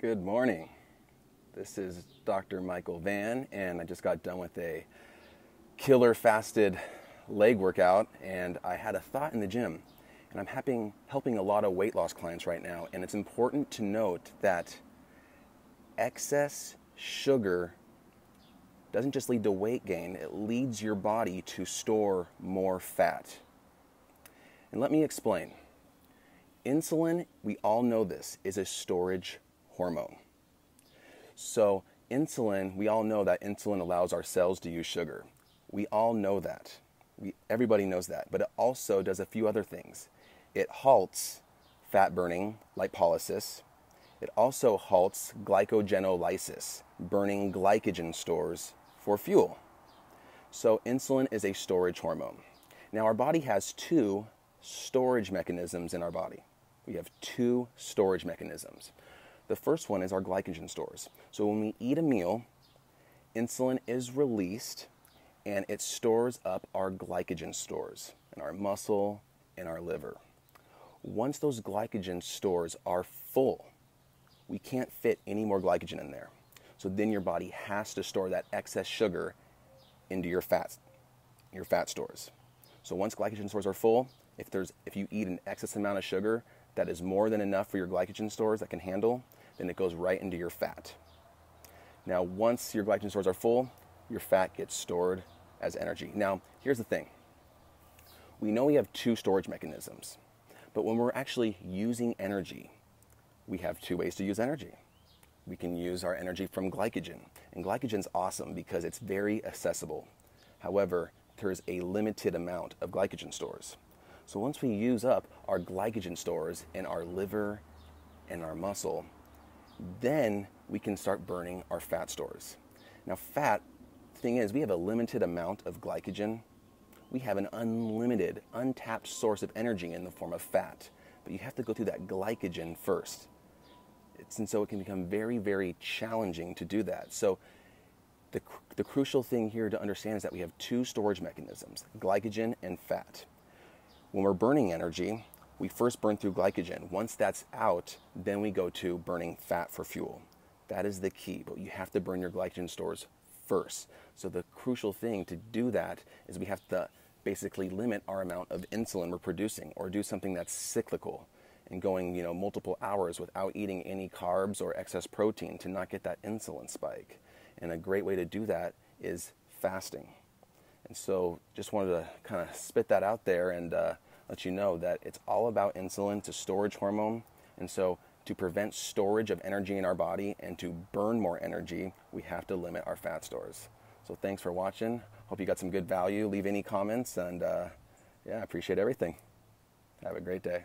Good morning. This is Dr. Michael Van, and I just got done with a killer fasted leg workout, and I had a thought in the gym. And I'm helping a lot of weight loss clients right now, and it's important to note that excess sugar doesn't just lead to weight gain, it leads your body to store more fat. And let me explain. Insulin, we all know this, is a storage hormone. So insulin, we all know that insulin allows our cells to use sugar. We all know that. Everybody knows that. But it also does a few other things. It halts fat burning, lipolysis. It also halts glycogenolysis, burning glycogen stores for fuel. So insulin is a storage hormone. Now our body has two storage mechanisms in our body. We have two storage mechanisms. The first one is our glycogen stores. So when we eat a meal, insulin is released and it stores up our glycogen stores in our muscle and our liver. Once those glycogen stores are full, we can't fit any more glycogen in there. So then your body has to store that excess sugar into your fat stores. So once glycogen stores are full, if you eat an excess amount of sugar that is more than enough for your glycogen stores that can handle, then it goes right into your fat. Now, once your glycogen stores are full, your fat gets stored as energy. Now, here's the thing. We know we have two storage mechanisms, but when we're actually using energy, we have two ways to use energy. We can use our energy from glycogen, and glycogen's awesome because it's very accessible. However, there's a limited amount of glycogen stores. So once we use up our glycogen stores in our liver and our muscle, then we can start burning our fat stores. Now fat, the thing is, we have a limited amount of glycogen. We have an unlimited, untapped source of energy in the form of fat, but you have to go through that glycogen first. So it can become very, very challenging to do that. So the crucial thing here to understand is that we have two storage mechanisms, glycogen and fat. When we're burning energy, we first burn through glycogen. Once that's out, then we go to burning fat for fuel. That is the key, but you have to burn your glycogen stores first. So the crucial thing to do that is we have to basically limit our amount of insulin we're producing, or do something that's cyclical and going, multiple hours without eating any carbs or excess protein to not get that insulin spike. And a great way to do that is fasting. And so just wanted to kind of spit that out there and let you know that it's all about insulin. It's a storage hormone. And so to prevent storage of energy in our body and to burn more energy, we have to limit our fat stores. So thanks for watching. Hope you got some good value. Leave any comments, and yeah, I appreciate everything. Have a great day.